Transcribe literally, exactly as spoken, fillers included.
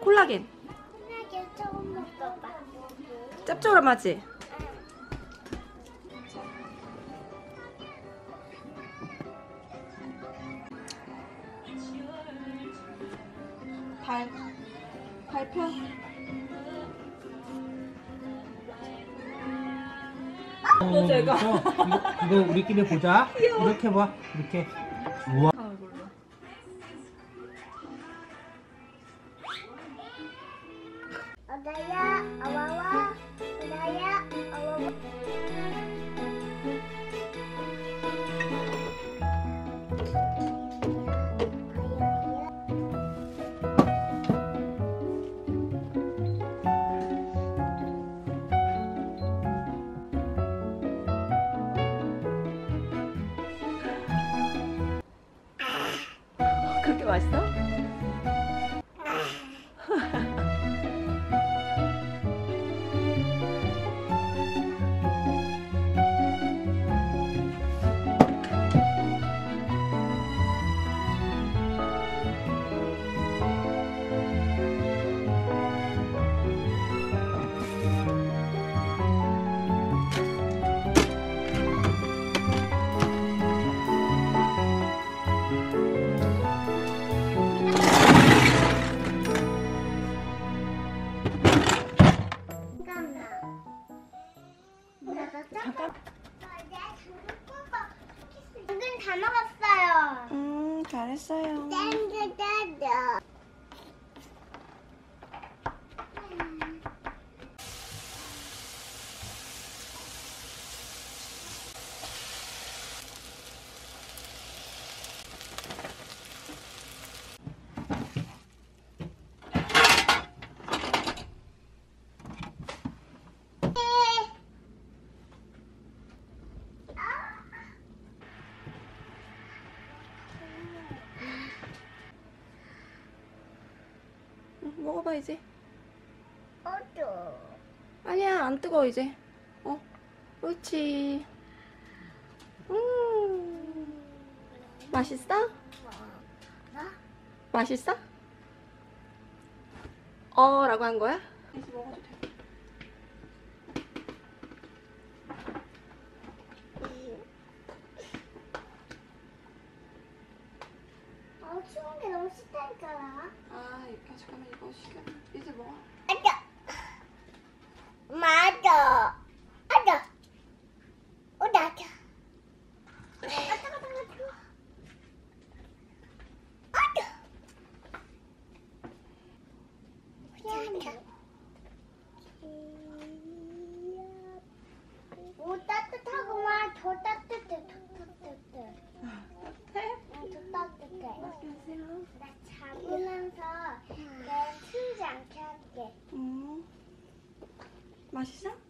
콜라겐. 콜라겐 조금 먹어봐. 짭조름하지? 응. 발, 발표. 또 제가. 이거 우리끼리 보자. 귀여워. 이렇게 봐. 이렇게. 우와. 나야 아와와 나야 아와와 그렇게 맛있어? 잠깐. 당근 다 먹었어요. 음, 잘했어요. 당근 다 먹어봐 이제. 어떠? 아니야 안 뜨거워 이제. 어, 그렇지. 음, 맛있어? 어? 맛있어? 어라고 한 거야? 이제 먹어도 돼. 어, 추운 게 너무 싫다니까. 아, 이거 잠깐만 이거 시켜. 이제 먹어. 맞아. 맞아. 맞아. 어, 맞아. 맞아, 맞아, 맞아. 맞아. 귀엽다. 오, 따뜻하구만. 더 따뜻해, 더 따뜻해. 따뜻해? 응, 더 따뜻해. 나 잡으면서 내 숨지 않게 할게. 음. 맛있어?